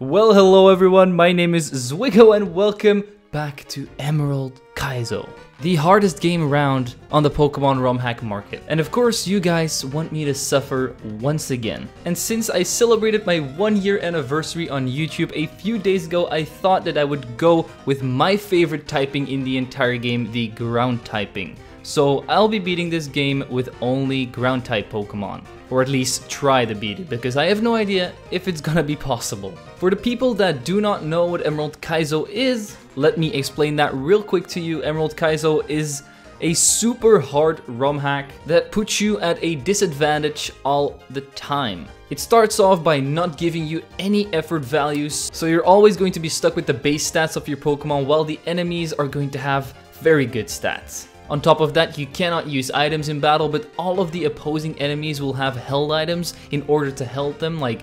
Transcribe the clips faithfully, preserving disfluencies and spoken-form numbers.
Well, hello everyone, my name is Zwiggo and welcome back to Emerald Kaizo, the hardest game around on the Pokemon ROM hack market. And of course, you guys want me to suffer once again. And since I celebrated my one year anniversary on YouTube a few days ago, I thought that I would go with my favorite typing in the entire game, the ground typing. So I'll be beating this game with only ground-type Pokemon, or at least try to beat it, because I have no idea if it's gonna be possible. For the people that do not know what Emerald Kaizo is, let me explain that real quick to you. Emerald Kaizo is a super hard ROM hack that puts you at a disadvantage all the time. It starts off by not giving you any effort values, so you're always going to be stuck with the base stats of your Pokemon, while the enemies are going to have very good stats. On top of that, you cannot use items in battle, but all of the opposing enemies will have held items in order to help them, like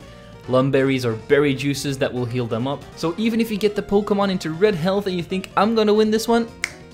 lumberries or berry juices that will heal them up. So even if you get the Pokemon into red health and you think, I'm gonna win this one,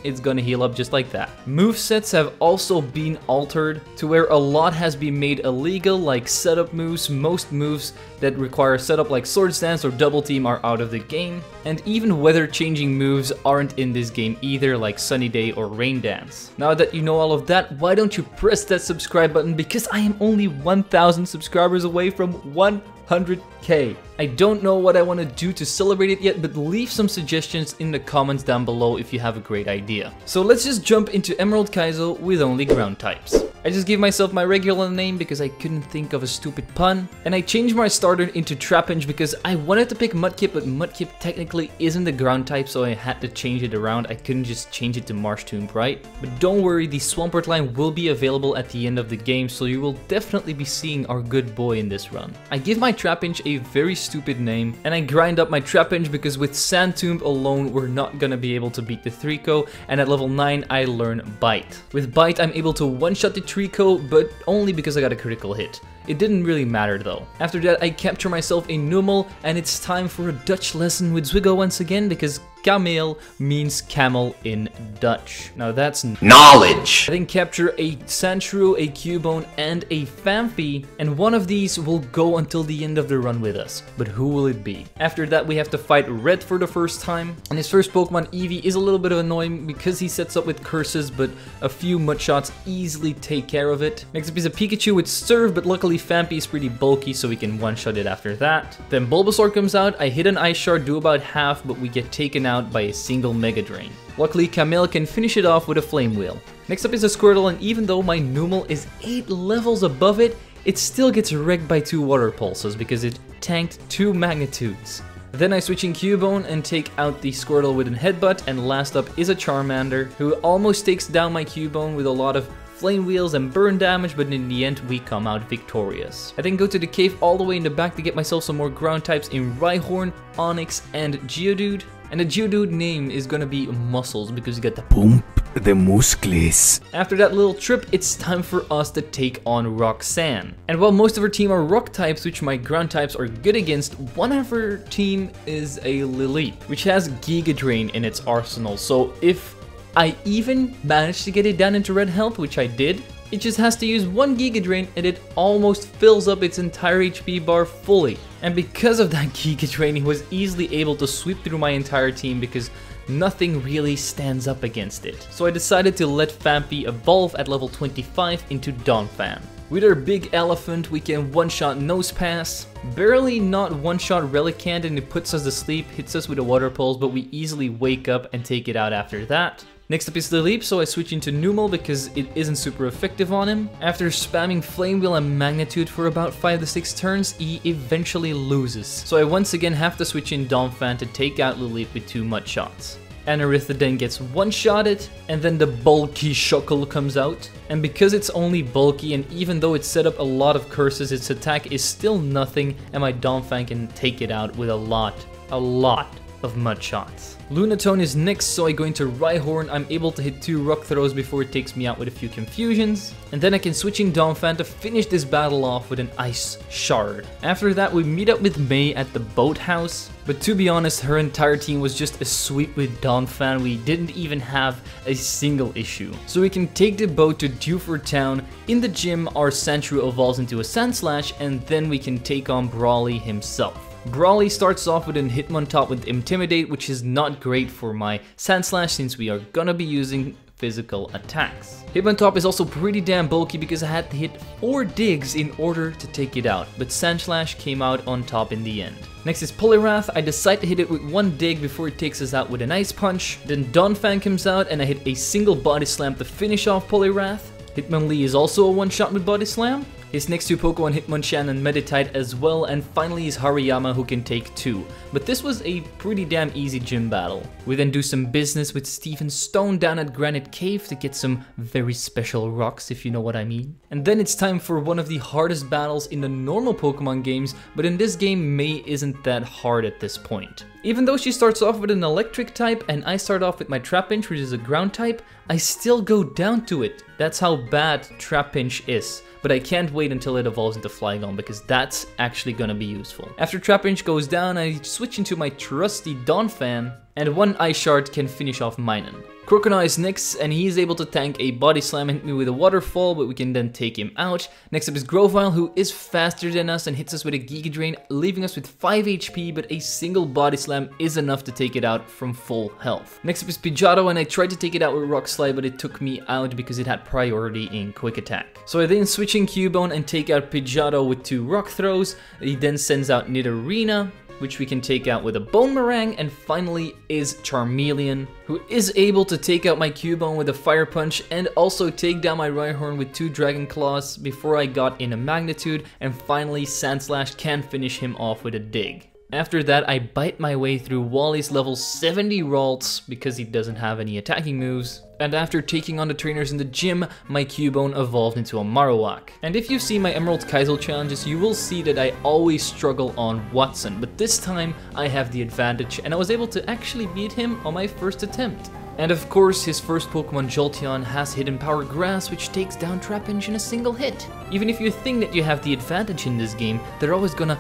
it's gonna heal up just like that. Movesets have also been altered to where a lot has been made illegal, like setup moves. Most moves that require setup like sword stance or double team are out of the game. And even weather changing moves aren't in this game either, like sunny day or rain dance. Now that you know all of that, why don't you press that subscribe button, because I am only one thousand subscribers away from one hundred K. I don't know what I want to do to celebrate it yet, but leave some suggestions in the comments down below if you have a great idea. So let's just jump into Emerald Kaizo with only ground types. I just gave myself my regular name because I couldn't think of a stupid pun, and I changed my starter into Trapinch because I wanted to pick Mudkip, but Mudkip technically isn't the ground type, so I had to change it around. I couldn't just change it to Marshtomb, right? But don't worry, the Swampert line will be available at the end of the game, so you will definitely be seeing our good boy in this run. I give my Trapinch a very stupid name, and I grind up my Trapinch because with Sandtomb alone we're not gonna be able to beat the Treeko, and at level nine I learn Bite. With Bite I'm able to one-shot the Treeko, but only because I got a critical hit. It didn't really matter though. After that I capture myself a Numel, and it's time for a Dutch lesson with Zwiggo once again, because Kameel means camel in Dutch. Now that's knowledge! I then capture a Sandshrew, a Cubone, and a Fampi, and one of these will go until the end of the run with us. But who will it be? After that we have to fight Red for the first time, and his first Pokemon Eevee is a little bit annoying because he sets up with curses, but a few mud shots easily take care of it. Next up is a Pikachu with Surf, but luckily Fampi is pretty bulky so we can one-shot it after that. Then Bulbasaur comes out, I hit an ice shard, do about half, but we get taken out out by a single Giga Drain. Luckily, Kameel can finish it off with a Flame Wheel. Next up is a Squirtle, and even though my Numel is eight levels above it, it still gets wrecked by two Water Pulses because it tanked two Magnitudes. Then I switch in Cubone and take out the Squirtle with a Headbutt, and last up is a Charmander, who almost takes down my Cubone with a lot of Flame Wheels and burn damage, but in the end we come out victorious. I then go to the cave all the way in the back to get myself some more ground types in Rhyhorn, Onix, and Geodude. And the Geodude name is gonna be Muscles because you got the pump, the muscles. After that little trip, it's time for us to take on Roxanne. And while most of her team are rock types, which my ground types are good against, one of her team is a Lileep, which has Giga Drain in its arsenal. So if I even managed to get it down into red health, which I did, it just has to use one Giga Drain and it almost fills up its entire H P bar fully. And because of that Giga Drain, he was easily able to sweep through my entire team because nothing really stands up against it. So I decided to let Fampi evolve at level twenty-five into Donphan. With our big elephant, we can one-shot Nose Pass, barely not one-shot Relicanth, and it puts us to sleep, hits us with a Water Pulse, but we easily wake up and take it out after that. Next up is Lileep, so I switch into Numel because it isn't super effective on him. After spamming Flame Wheel and Magnitude for about five to six turns, he eventually loses. So I once again have to switch in Donphan to take out Lileep with two mud shots. Anaritha then gets one-shotted, and then the bulky Shuckle comes out. And because it's only bulky, and even though it set up a lot of curses, its attack is still nothing, and my Donphan can take it out with a lot, a lot of mud shots. Lunatone is next, so I go into Rhyhorn. I'm able to hit two rock throws before it takes me out with a few confusions. And then I can switch in Donphan to finish this battle off with an ice shard. After that, we meet up with May at the boathouse. But to be honest, her entire team was just a sweep with Donphan. We didn't even have a single issue. So we can take the boat to Dewford Town. In the gym, our Sandshrew evolves into a Sandslash, and then we can take on Brawly himself. Brawly starts off with an Hitmontop with Intimidate, which is not great for my Sandslash since we are gonna be using physical attacks. Hitmontop is also pretty damn bulky because I had to hit four digs in order to take it out, but Sandslash came out on top in the end. Next is Poliwrath. I decide to hit it with one dig before it takes us out with an Ice Punch. Then Donphan comes out and I hit a single Body Slam to finish off Poliwrath. Hitmonlee is also a one-shot with Body Slam. His next two Pokemon, Hitmonchan and Meditite as well, and finally is Hariyama who can take two. But this was a pretty damn easy gym battle. We then do some business with Stephen Stone down at Granite Cave to get some very special rocks, if you know what I mean. And then it's time for one of the hardest battles in the normal Pokemon games, but in this game May isn't that hard at this point. Even though she starts off with an electric type and I start off with my Trapinch, which is a ground type, I still go down to it. That's how bad Trapinch is, but I can't wait until it evolves into Flygon because that's actually gonna be useful. After Trapinch goes down, I switch into my trusty Donphan, and one Ice Shard can finish off Minun. Croconaw is next, and he is able to tank a Body Slam and hit me with a Waterfall, but we can then take him out. Next up is Grovyle, who is faster than us and hits us with a Giga Drain, leaving us with five H P, but a single Body Slam is enough to take it out from full health. Next up is Pidgeotto, and I tried to take it out with Rock Slide, but it took me out because it had priority in Quick Attack. So I then switch in Cubone and take out Pidgeotto with two Rock Throws. He then sends out Nidorina, which we can take out with a Bone Meringue, and finally is Charmeleon, who is able to take out my Cubone with a Fire Punch and also take down my Rhyhorn with two Dragon Claws before I got in a Magnitude, and finally Sandslash can finish him off with a dig. After that, I bite my way through Wally's level seventy Ralts because he doesn't have any attacking moves. And after taking on the trainers in the gym, my Cubone evolved into a Marowak. And if you've seen my Emerald Kaizo challenges, you will see that I always struggle on Watson, but this time I have the advantage and I was able to actually beat him on my first attempt. And of course, his first Pokemon, Jolteon, has Hidden Power Grass, which takes down Trapinch in a single hit. Even if you think that you have the advantage in this game, they're always gonna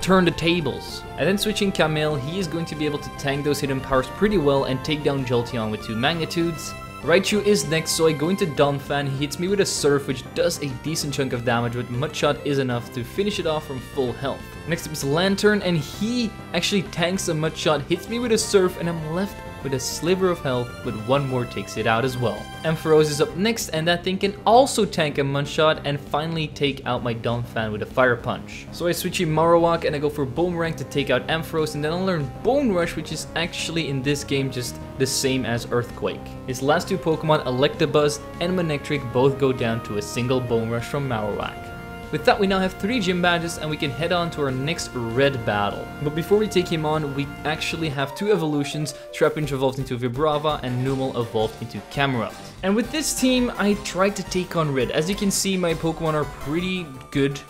turn the tables. And then switching Camille, he is going to be able to tank those hidden powers pretty well and take down Jolteon with two Magnitudes. Raichu is next, so I go into Donphan. He hits me with a Surf, which does a decent chunk of damage, but Mud Shot is enough to finish it off from full health. Next up is Lantern, and he actually tanks a Mud Shot, hits me with a Surf, and I'm left with a sliver of health, but one more takes it out as well. Ampharos is up next, and that thing can also tank a Mud Shot and finally take out my Donphan with a Fire Punch. So I switch in Marowak and I go for Boomerang to take out Ampharos, and then I learn Bone Rush, which is actually in this game just the same as Earthquake. His last two Pokemon, Electabuzz and Manectric, both go down to a single Bone Rush from Marowak. With that, we now have three gym badges and we can head on to our next red battle. But before we take him on, we actually have two evolutions. Trapinch evolved into Vibrava and Numel evolved into Camerupt. And with this team, I tried to take on Red. As you can see, my Pokemon are pretty good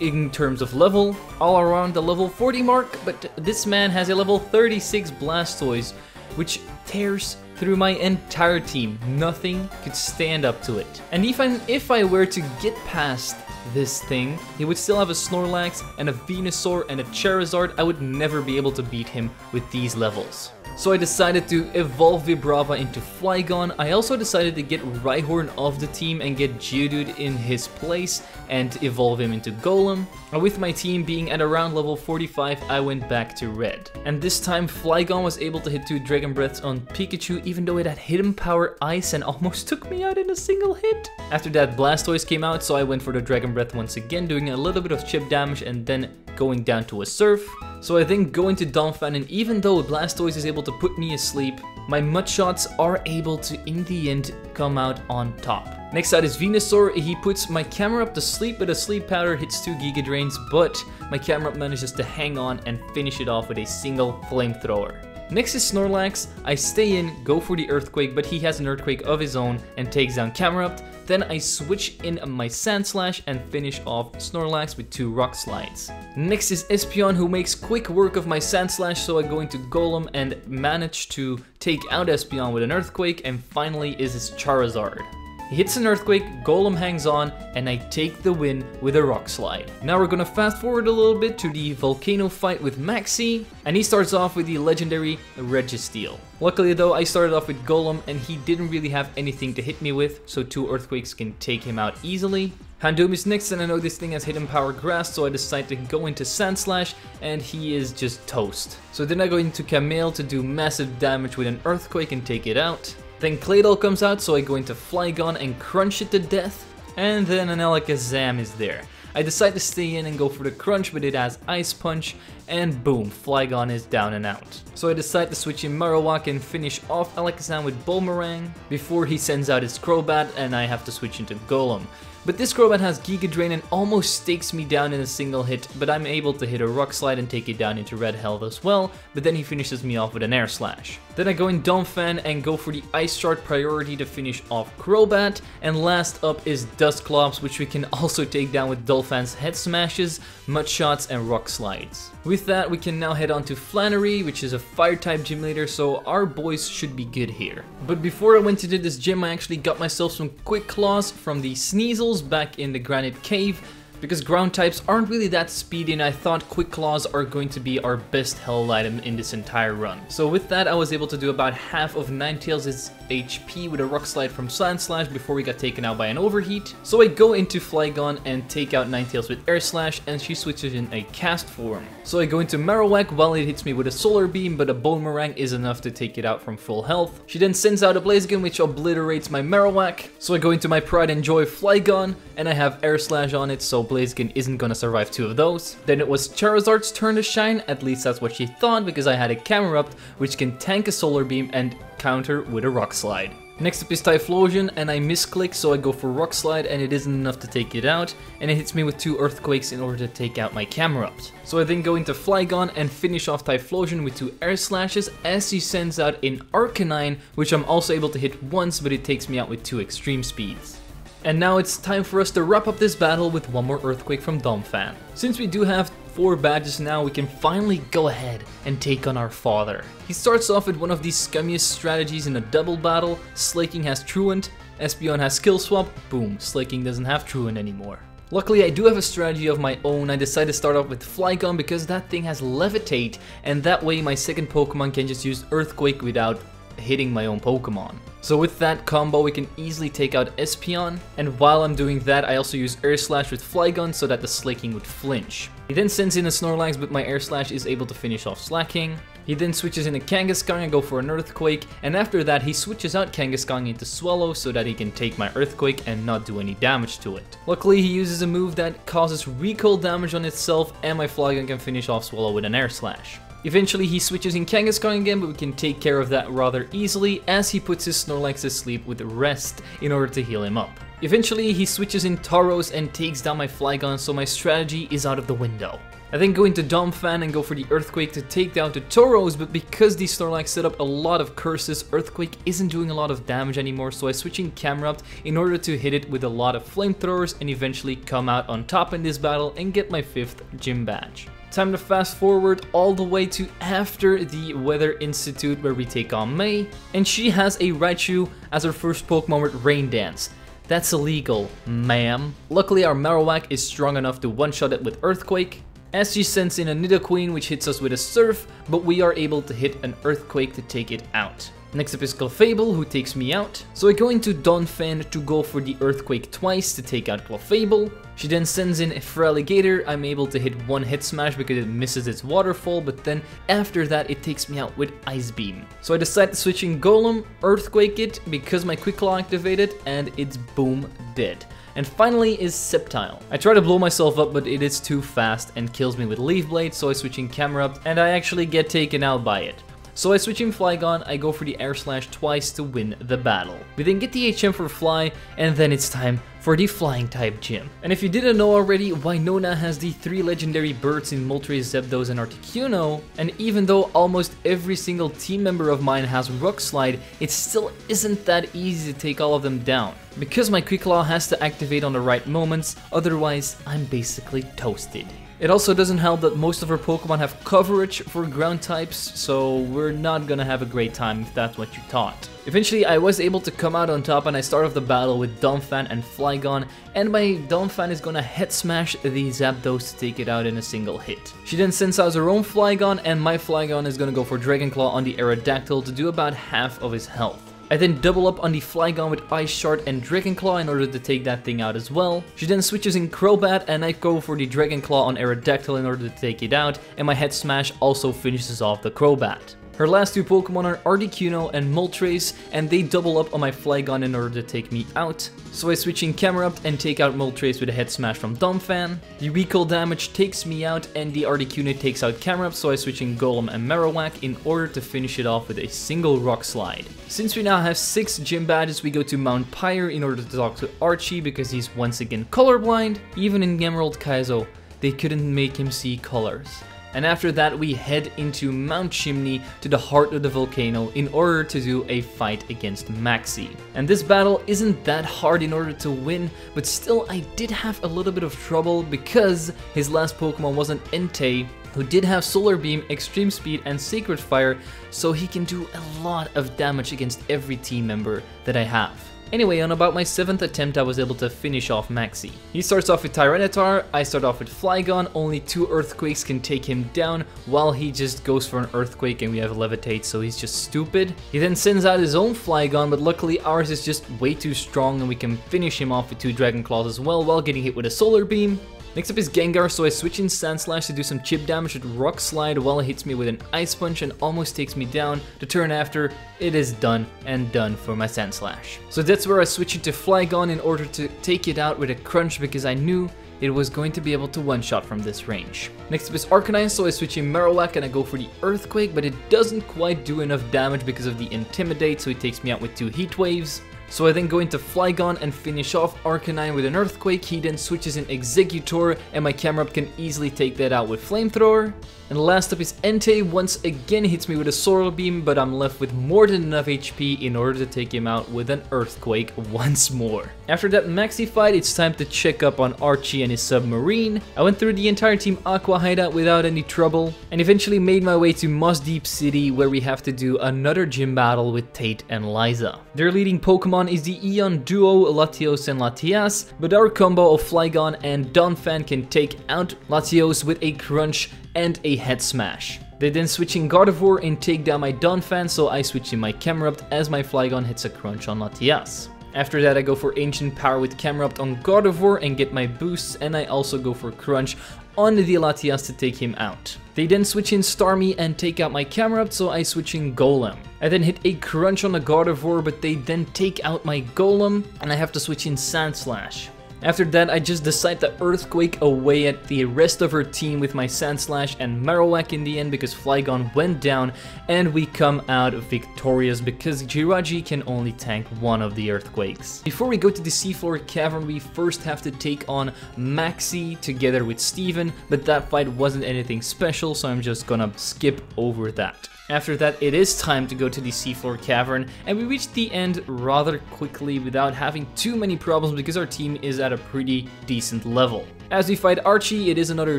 in terms of level, all around the level forty mark, but this man has a level thirty-six Blastoise, which tears through my entire team. Nothing could stand up to it. And if I, if I were to get past this thing, he would still have a Snorlax and a Venusaur and a Charizard. I would never be able to beat him with these levels. So I decided to evolve Vibrava into Flygon. I also decided to get Rhyhorn off the team and get Geodude in his place and evolve him into Golem. And with my team being at around level forty-five, I went back to Red. And this time Flygon was able to hit two Dragon Breaths on Pikachu, even though it had Hidden Power Ice and almost took me out in a single hit. After that, Blastoise came out, so I went for the Dragon Breath once again, doing a little bit of chip damage and then going down to a Surf. So I then go into Donphan, and even though Blastoise is able to put me asleep, my Mud Shots are able to, in the end, come out on top. Next out is Venusaur. He puts my Camerupt to sleep with a Sleep Powder, hits two Giga Drains, but my Camerupt manages to hang on and finish it off with a single Flamethrower. Next is Snorlax. I stay in, go for the Earthquake, but he has an Earthquake of his own and takes down Camerupt. Then I switch in my Sandslash and finish off Snorlax with two Rock Slides. Next is Espeon, who makes quick work of my Sandslash, so I go into Golem and manage to take out Espeon with an Earthquake, and finally is his Charizard. He hits an Earthquake, Golem hangs on, and I take the win with a Rock Slide. Now we're gonna fast forward a little bit to the Volcano fight with Maxie, and he starts off with the legendary Registeel. Luckily though, I started off with Golem, and he didn't really have anything to hit me with, so two Earthquakes can take him out easily. Houndoom is next, and I know this thing has hidden power grass, so I decide to go into Sandslash, and he is just toast. So then I go into Camille to do massive damage with an earthquake and take it out. Then Claydol comes out, so I go into Flygon and crunch it to death. And then an Alakazam is there. I decide to stay in and go for the crunch, but it has Ice Punch, and boom, Flygon is down and out. So I decide to switch in Marowak and finish off Alakazam with Bulmerang before he sends out his Crobat, and I have to switch into Golem. But this Crobat has Giga Drain and almost stakes me down in a single hit, but I'm able to hit a Rock Slide and take it down into red health as well, but then he finishes me off with an Air Slash. Then I go in Donphan and go for the Ice Shard priority to finish off Crobat, and last up is Dusclops, which we can also take down with Dolphin's Head Smashes, Mud Shots and Rock Slides. With that, we can now head on to Flannery, which is a Fire-type gym leader, so our boys should be good here. But before I went to this gym, I actually got myself some Quick Claws from the Sneasels back in the Granite Cave, because ground types aren't really that speedy, and I thought Quick Claws are going to be our best held item in this entire run. So with that, I was able to do about half of Ninetales' H P with a Rock Slide from Sandslash before we got taken out by an Overheat. So I go into Flygon and take out Ninetales with Air Slash, and she switches in a cast form. So I go into Marowak while it hits me with a Solar Beam, but a Boomerang is enough to take it out from full health. She then sends out a Blaziken, which obliterates my Marowak. So I go into my Pride and Joy Flygon, and I have Air Slash on it, so Blaziken isn't gonna survive two of those. Then it was Charizard's turn to shine, at least that's what she thought, because I had a Camerupt, which can tank a Solar Beam and counter with a Rock Slide. Next up is Typhlosion, and I misclick, so I go for Rock Slide, and it isn't enough to take it out, and it hits me with two Earthquakes in order to take out my Camerupt. So I then go into Flygon and finish off Typhlosion with two Air Slashes, as he sends out an Arcanine, which I'm also able to hit once, but it takes me out with two Extreme Speeds. And now it's time for us to wrap up this battle with one more Earthquake from Donphan. Since we do have four badges now, we can finally go ahead and take on our father. He starts off with one of the scummiest strategies in a double battle. Slaking has Truant, Espeon has Skill Swap, boom, Slaking doesn't have Truant anymore. Luckily, I do have a strategy of my own. I decided to start off with Flygon because that thing has Levitate, and that way my second Pokemon can just use Earthquake without hitting my own Pokemon. So with that combo, we can easily take out Espeon, and while I'm doing that, I also use Air Slash with Flygon so that the Slaking would flinch. He then sends in a Snorlax, but my Air Slash is able to finish off Slaking. He then switches in a Kangaskhan and go for an Earthquake, and after that he switches out Kangaskhan into Swallow so that he can take my Earthquake and not do any damage to it. Luckily, he uses a move that causes recoil damage on itself, and my Flygon can finish off Swallow with an Air Slash. Eventually he switches in Kangaskhan again, but we can take care of that rather easily as he puts his Snorlax to sleep with Rest in order to heal him up. Eventually he switches in Tauros and takes down my Flygon, so my strategy is out of the window. I then go into Donphan and go for the Earthquake to take down the Tauros, but because the Snorlax set up a lot of curses, Earthquake isn't doing a lot of damage anymore, so I switch in Camerupt in order to hit it with a lot of Flamethrowers and eventually come out on top in this battle and get my fifth gym badge. Time to fast forward all the way to after the Weather Institute, where we take on May, and she has a Raichu as her first Pokemon with Rain Dance. That's illegal, ma'am. Luckily, our Marowak is strong enough to one-shot it with Earthquake, as she sends in a Nidoqueen, which hits us with a Surf, but we are able to hit an Earthquake to take it out. Next up is Clefable, who takes me out. So I go into Donphan to go for the Earthquake twice to take out Clefable. She then sends in a Feraligatr. I'm able to hit one Head Smash because it misses its Waterfall, but then after that it takes me out with Ice Beam. So I decide to switch in Golem, Earthquake it because my Quick Claw activated, and it's boom, dead. And finally is Sceptile. I try to blow myself up, but it is too fast and kills me with Leaf Blade, so I switch in Camerupt and I actually get taken out by it. So I switch in Flygon, I go for the Air Slash twice to win the battle. We then get the H M for Fly, and then it's time for the Flying type gym. And if you didn't know already, Winona has the three legendary birds in Moltres, Zapdos and Articuno, and even though almost every single team member of mine has Rock Slide, it still isn't that easy to take all of them down, because my Quick Claw has to activate on the right moments, otherwise I'm basically toasted. It also doesn't help that most of our Pokemon have coverage for ground types, so we're not gonna have a great time if that's what you thought. Eventually I was able to come out on top, and I start off the battle with Donphan and Flygon, and my Donphan is gonna Head Smash the Zapdos to take it out in a single hit. She then sends out her own Flygon, and my Flygon is gonna go for Dragon Claw on the Aerodactyl to do about half of his health. I then double up on the Flygon with Ice Shard and Dragon Claw in order to take that thing out as well. She then switches in Crobat and I go for the Dragon Claw on Aerodactyl in order to take it out, and my Head Smash also finishes off the Crobat. Her last two Pokemon are Articuno and Moltres, and they double up on my Flygon in order to take me out. So I switch in Camerupt and take out Moltres with a Head Smash from Donphan. The recoil damage takes me out and the Articuno takes out Camerupt, so I switch in Golem and Marowak in order to finish it off with a single Rock Slide. Since we now have six gym badges, we go to Mount Pyre in order to talk to Archie because he's once again colorblind. Even in Emerald Kaizo, they couldn't make him see colors. And after that we head into Mount Chimney to the heart of the volcano in order to do a fight against Maxie. And this battle isn't that hard in order to win, but still I did have a little bit of trouble because his last Pokemon was an Entei, who did have Solar Beam, Extreme Speed and Sacred Fire, so he can do a lot of damage against every team member that I have. Anyway, on about my seventh attempt I was able to finish off Maxie. He starts off with Tyranitar, I start off with Flygon, only two Earthquakes can take him down while he just goes for an Earthquake and we have Levitate, so he's just stupid. He then sends out his own Flygon, but luckily ours is just way too strong and we can finish him off with two Dragon Claws as well while getting hit with a Solar Beam. Next up is Gengar, so I switch in Sandslash to do some chip damage with Rock Slide while it hits me with an Ice Punch and almost takes me down. The turn after, it is done and done for my Sandslash. So that's where I switch into Flygon in order to take it out with a Crunch because I knew it was going to be able to one-shot from this range. Next up is Arcanine, so I switch in Marowak and I go for the Earthquake, but it doesn't quite do enough damage because of the Intimidate, so it takes me out with two Heat Waves. So I then go into Flygon and finish off Arcanine with an Earthquake. He then switches in Executor and my Camerupt can easily take that out with Flamethrower. And last up is Entei, once again hits me with a Solar Beam, but I'm left with more than enough H P in order to take him out with an Earthquake once more. After that Maxi fight, it's time to check up on Archie and his submarine. I went through the entire Team Aqua hideout without any trouble and eventually made my way to Moss Deep City where we have to do another gym battle with Tate and Liza. Their leading Pokemon is the Eon duo Latios and Latias, but our combo of Flygon and Donphan can take out Latios with a Crunch and a Head Smash. They then switch in Gardevoir and take down my Donphan, so I switch in my Camerupt as my Flygon hits a Crunch on Latias. After that I go for Ancient Power with Camerupt on Gardevoir and get my boosts, and I also go for Crunch on the Latias to take him out. They then switch in Starmie and take out my Camerupt, so I switch in Golem. I then hit a Crunch on the Gardevoir, but they then take out my Golem and I have to switch in Sandslash. After that I just decide to Earthquake away at the rest of her team with my Sandslash and Marowak in the end because Flygon went down, and we come out victorious because Jirachi can only tank one of the Earthquakes. Before we go to the Seafloor Cavern we first have to take on Maxie together with Steven, but that fight wasn't anything special so I'm just gonna skip over that. After that it is time to go to the Seafloor Cavern, and we reached the end rather quickly without having too many problems because our team is at a pretty decent level. As we fight Archie, it is another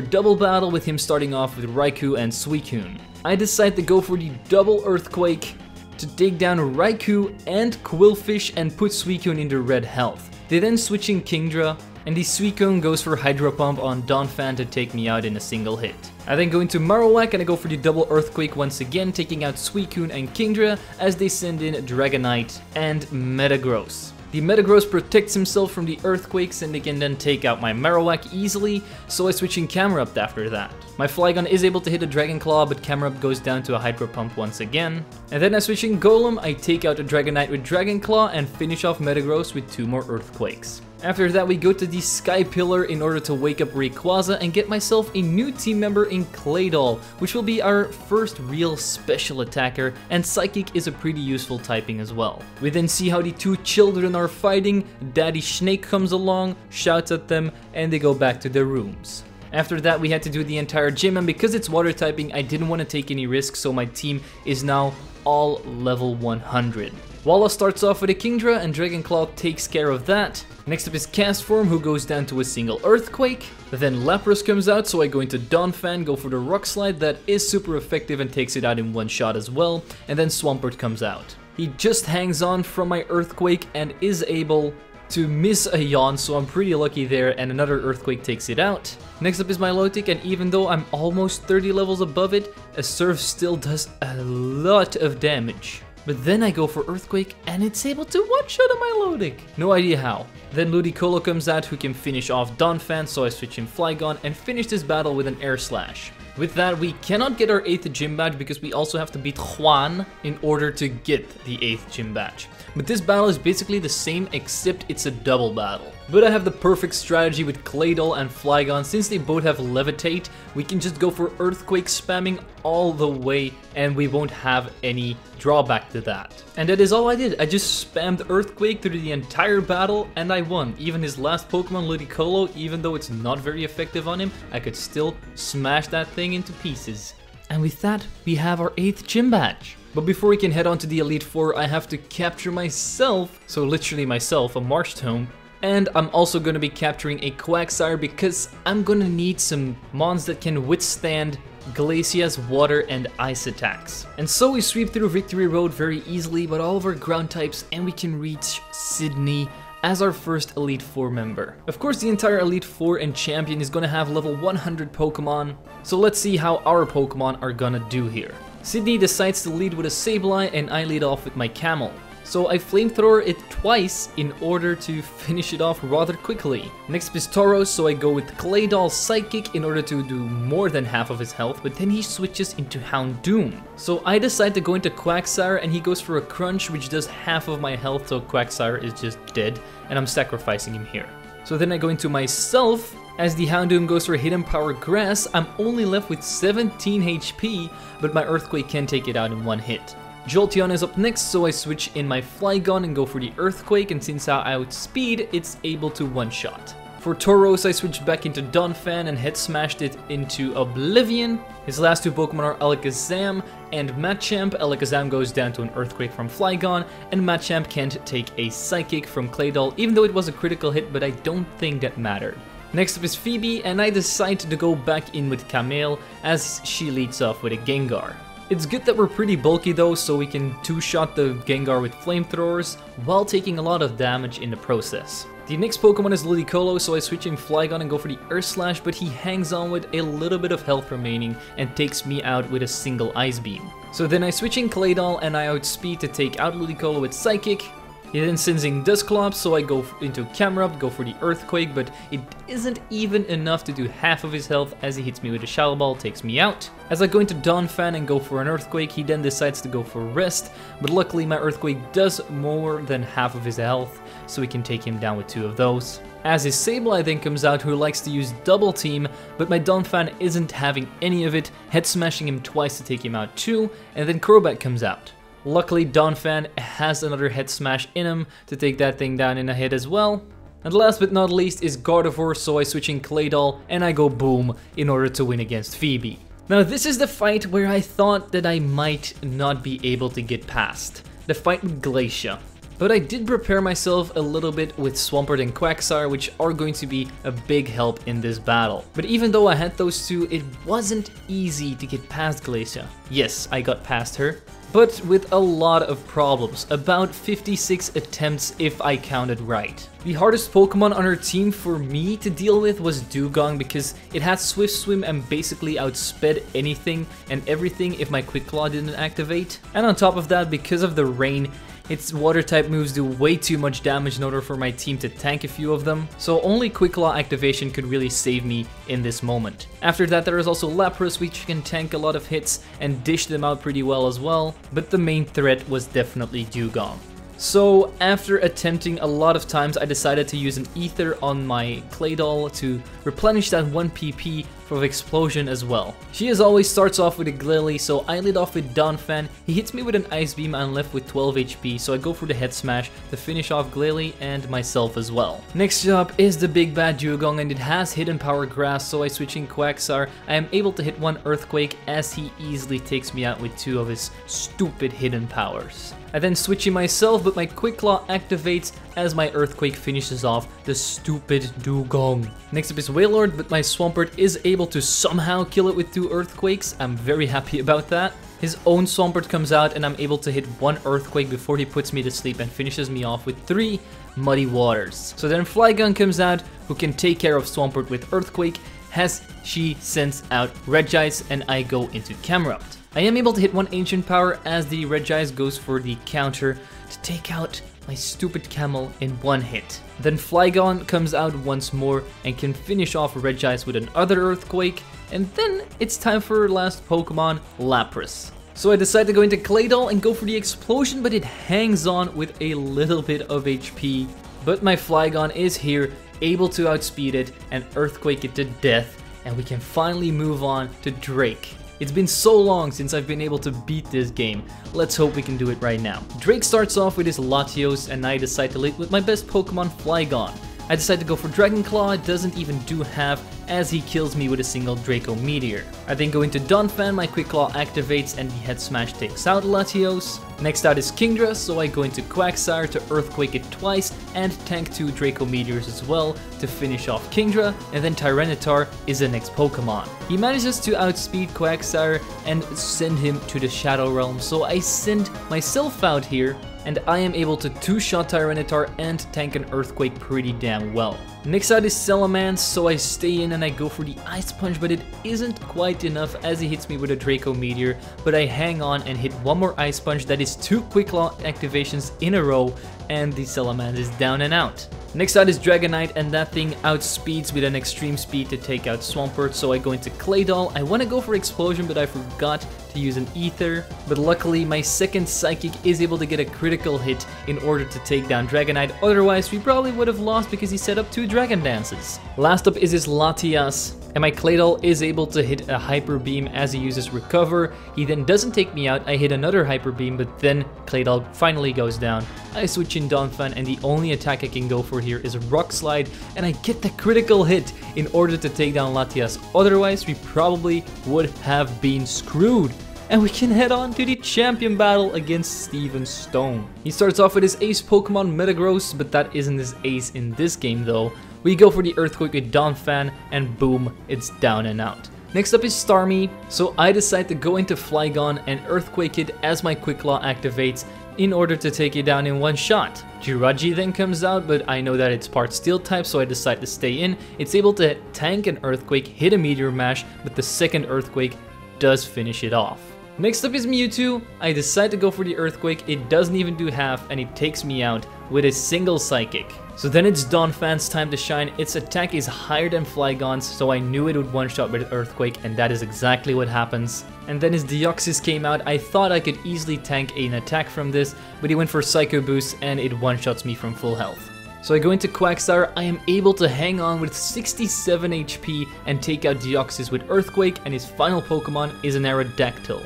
double battle with him starting off with Raikou and Suicune. I decide to go for the double Earthquake to take down Raikou and Quillfish and put Suicune into red health. They then switch in Kingdra, and the Suicune goes for Hydro Pump on Donphan to take me out in a single hit. I then go into Marowak and I go for the double Earthquake once again, taking out Suicune and Kingdra as they send in Dragonite and Metagross. The Metagross protects himself from the Earthquakes and they can then take out my Marowak easily, so I switch in Camerupt after that. My Flygon is able to hit a Dragon Claw, but Camerupt goes down to a Hydro Pump once again. And then I switch in Golem, I take out a Dragonite with Dragon Claw and finish off Metagross with two more Earthquakes. After that we go to the Sky Pillar in order to wake up Rayquaza and get myself a new team member in Claydol, which will be our first real special attacker, and Psychic is a pretty useful typing as well. We then see how the two children are fighting, Daddy Snake comes along, shouts at them, and they go back to their rooms. After that we had to do the entire gym, and because it's water typing I didn't want to take any risks, so my team is now all level one hundred. Wallace starts off with a Kingdra and Dragon Claw takes care of that. Next up is Castform, who goes down to a single Earthquake. Then Lapras comes out, so I go into Donphan, go for the Rock Slide that is super effective and takes it out in one shot as well. And then Swampert comes out. He just hangs on from my Earthquake and is able to miss a Yawn, so I'm pretty lucky there, and another Earthquake takes it out. Next up is Milotic, and even though I'm almost thirty levels above it, a Surf still does a lot of damage. But then I go for Earthquake and it's able to one-shot on my Lodic. No idea how. Then Ludicolo comes out, who can finish off Donphan, so I switch in Flygon and finish this battle with an Air Slash. With that, we cannot get our eighth gym badge because we also have to beat Juan in order to get the eighth gym badge. But this battle is basically the same, except it's a double battle. But I have the perfect strategy with Claydol and Flygon. Since they both have Levitate, we can just go for Earthquake spamming all the way and we won't have any drawback to that. And that is all I did. I just spammed Earthquake through the entire battle and I won. Even his last Pokemon, Ludicolo, even though it's not very effective on him, I could still smash that thing into pieces. And with that, we have our eighth gym badge. But before we can head on to the Elite Four, I have to capture myself, so literally myself, a Marchtomb. And I'm also going to be capturing a Quagsire because I'm going to need some mons that can withstand Glacia's water and ice attacks. And so we sweep through Victory Road very easily with all of our ground types, and we can reach Sydney as our first Elite Four member. Of course, the entire Elite Four and champion is going to have level one hundred Pokemon, so let's see how our Pokemon are going to do here. Sydney decides to lead with a Sableye and I lead off with my Camel. So I flamethrower it twice in order to finish it off rather quickly. Next is Tauros, so I go with Claydol Psychic in order to do more than half of his health, but then he switches into Houndoom. So I decide to go into Quagsire and he goes for a Crunch, which does half of my health, so Quagsire is just dead and I'm sacrificing him here. So then I go into myself. As the Houndoom goes for Hidden Power Grass, I'm only left with seventeen H P, but my Earthquake can take it out in one hit. Jolteon is up next, so I switch in my Flygon and go for the Earthquake, and since I outspeed, it's able to one-shot. For Tauros, I switch back into Donphan and head smashed it into Oblivion. His last two Pokemon are Alakazam and Machamp. Alakazam goes down to an Earthquake from Flygon, and Machamp can't take a Psychic from Claydol, even though it was a critical hit, but I don't think that mattered. Next up is Phoebe, and I decide to go back in with Camille as she leads off with a Gengar. It's good that we're pretty bulky though, so we can two-shot the Gengar with flamethrowers while taking a lot of damage in the process. The next Pokemon is Ludicolo, so I switch in Flygon and go for the Earth Slash, but he hangs on with a little bit of health remaining and takes me out with a single Ice Beam. So then I switch in Claydol and I outspeed to take out Ludicolo with Psychic. He then sends in Dusclops, so I go into Camerupt, go for the Earthquake, but it isn't even enough to do half of his health as he hits me with a Shadow Ball, takes me out. As I go into Donphan and go for an Earthquake, he then decides to go for Rest, but luckily my Earthquake does more than half of his health, so we can take him down with two of those. As his Sableye then comes out, who likes to use double team, but my Donphan isn't having any of it, head smashing him twice to take him out too, and then Crobat comes out. Luckily, Donphan has another head smash in him to take that thing down in a hit as well. And last but not least is Gardevoir, so I switch in Claydol and I go boom in order to win against Phoebe. Now this is the fight where I thought that I might not be able to get past. The fight with Glacia. But I did prepare myself a little bit with Swampert and Quagsire, which are going to be a big help in this battle. But even though I had those two, it wasn't easy to get past Glacia. Yes, I got past her, but with a lot of problems, about fifty-six attempts if I counted right. The hardest Pokemon on her team for me to deal with was Dewgong because it had Swift Swim and basically outsped anything and everything if my Quick Claw didn't activate. And on top of that, because of the rain, its water type moves do way too much damage in order for my team to tank a few of them, so only Quick Claw activation could really save me in this moment. After that, there is also Lapras, which can tank a lot of hits and dish them out pretty well as well, but the main threat was definitely Dewgong. So after attempting a lot of times, I decided to use an Aether on my Claydol to replenish that one P P for Explosion as well. She as always starts off with a Glalie, so I lead off with Donphan. He hits me with an Ice Beam and I'm left with twelve H P, so I go for the Head Smash to finish off Glalie and myself as well. Next up is the big bad Dewgong, and it has Hidden Power Grass, so I switch in Quagsire. I am able to hit one Earthquake as he easily takes me out with two of his stupid hidden powers. I then switch in myself, but my Quick Claw activates as my Earthquake finishes off the stupid Dewgong. Next up is Wailord, but my Swampert is able to somehow kill it with two Earthquakes. I'm very happy about that. His own Swampert comes out and I'm able to hit one Earthquake before he puts me to sleep and finishes me off with three Muddy Waters. So then Flygon comes out, who can take care of Swampert with Earthquake, as she sends out Regice and I go into Camerupt. I am able to hit one Ancient Power as the Regice goes for the counter to take out my stupid camel in one hit. Then Flygon comes out once more and can finish off Regice with another Earthquake, and then it's time for our last Pokemon, Lapras. So I decide to go into Claydol and go for the Explosion, but it hangs on with a little bit of H P. But my Flygon is here, able to outspeed it and Earthquake it to death, and we can finally move on to Drake. It's been so long since I've been able to beat this game. Let's hope we can do it right now. Drake starts off with his Latios, and I decide to lead with my best Pokemon, Flygon. I decide to go for Dragon Claw. It doesn't even do half as he kills me with a single Draco Meteor. I then go into Donphan, my Quick Claw activates and the Head Smash takes out Latios. Next out is Kingdra, so I go into Quagsire to Earthquake it twice and tank two Draco Meteors as well to finish off Kingdra, and then Tyranitar is the next Pokemon. He manages to outspeed Quagsire and send him to the Shadow Realm, so I send myself out here, and I am able to two-shot Tyranitar and tank an Earthquake pretty damn well. Next out is Salamence, so I stay in and I go for the Ice Punch, but it isn't quite enough as he hits me with a Draco Meteor, but I hang on and hit one more Ice Punch. That is two Quick Claw activations in a row, and the Salamence is down and out. Next out is Dragonite, and that thing outspeeds with an extreme speed to take out Swampert, so I go into Claydol. I want to go for Explosion, but I forgot to use an Ether, but luckily my second Psychic is able to get a critical hit in order to take down Dragonite, otherwise we probably would have lost because he set up two Dragon Dances. Last up is his Latias, and my Claydol is able to hit a Hyper Beam as he uses Recover. He then doesn't take me out, I hit another Hyper Beam, but then Claydol finally goes down. I switch in Donphan, and the only attack I can go for here is Rock Slide, and I get the critical hit in order to take down Latias, otherwise we probably would have been screwed. And we can head on to the champion battle against Steven Stone. He starts off with his ace Pokemon, Metagross, but that isn't his ace in this game though. We go for the Earthquake with Donphan, and boom, it's down and out. Next up is Starmie, so I decide to go into Flygon and Earthquake it as my Quick Claw activates in order to take it down in one shot. Jirachi then comes out, but I know that it's part Steel type, so I decide to stay in. It's able to tank an Earthquake, hit a Meteor Mash, but the second Earthquake does finish it off. Next up is Mewtwo. I decide to go for the Earthquake, it doesn't even do half, and it takes me out with a single Psychic. So then it's Donphan's time to shine. Its attack is higher than Flygon's, so I knew it would one-shot with Earthquake, and that is exactly what happens. And then his Deoxys came out. I thought I could easily tank an attack from this, but he went for Psycho Boost, and it one-shots me from full health. So I go into Quagsire. I am able to hang on with sixty-seven H P and take out Deoxys with Earthquake, and his final Pokemon is an Aerodactyl,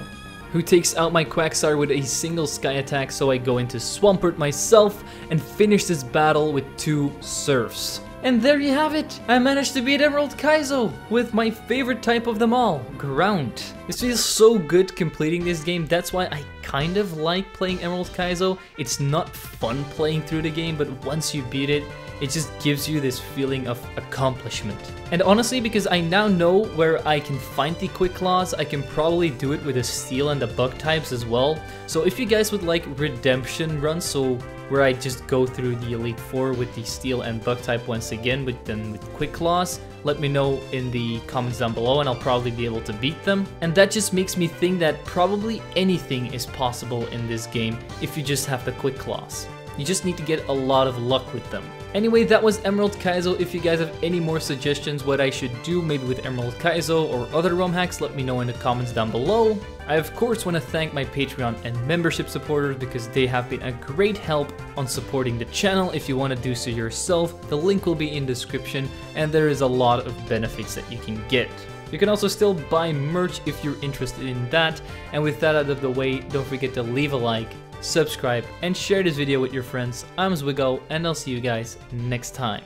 who takes out my Quagsire with a single Sky Attack, so I go into Swampert myself and finish this battle with two Surfs. And there you have it! I managed to beat Emerald Kaizo with my favorite type of them all, Ground. This feels so good completing this game, that's why I kind of like playing Emerald Kaizo. It's not fun playing through the game, but once you beat it, it just gives you this feeling of accomplishment. And honestly, because I now know where I can find the Quick Claws, I can probably do it with the Steel and the Bug types as well. So if you guys would like redemption runs, so where I just go through the Elite Four with the Steel and Bug type once again, but then with Quick Claws, let me know in the comments down below and I'll probably be able to beat them. And that just makes me think that probably anything is possible in this game if you just have the Quick Claws. You just need to get a lot of luck with them. Anyway, that was Emerald Kaizo. If you guys have any more suggestions what I should do maybe with Emerald Kaizo or other ROM hacks, let me know in the comments down below. I of course want to thank my Patreon and membership supporters because they have been a great help on supporting the channel. If you want to do so yourself, the link will be in the description, and there is a lot of benefits that you can get. You can also still buy merch if you're interested in that. And with that out of the way, don't forget to leave a like, subscribe, and share this video with your friends. I'm Zwiggo, and I'll see you guys next time.